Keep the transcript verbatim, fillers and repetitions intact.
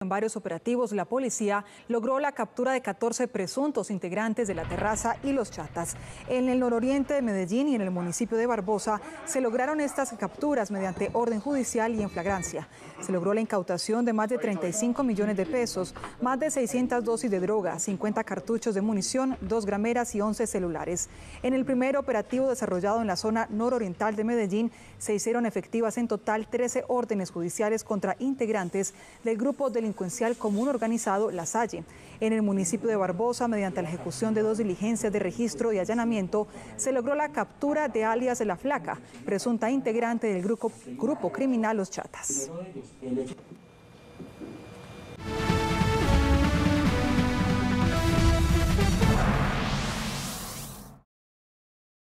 En varios operativos, la policía logró la captura de catorce presuntos integrantes de La Terraza y Los Chatas. En el nororiente de Medellín y en el municipio de Barbosa se lograron estas capturas mediante orden judicial y en flagrancia. Se logró la incautación de más de treinta y cinco millones de pesos, más de seiscientas dosis de droga, cincuenta cartuchos de munición, dos grameras y once celulares. En el primer operativo desarrollado en la zona nororiental de Medellín, se hicieron efectivas en total trece órdenes judiciales contra integrantes del grupo del delincuencial común organizado La Salle. En el municipio de Barbosa, mediante la ejecución de dos diligencias de registro y allanamiento, se logró la captura de Alias La Flaca, presunta integrante del grupo, grupo criminal Los Chatas.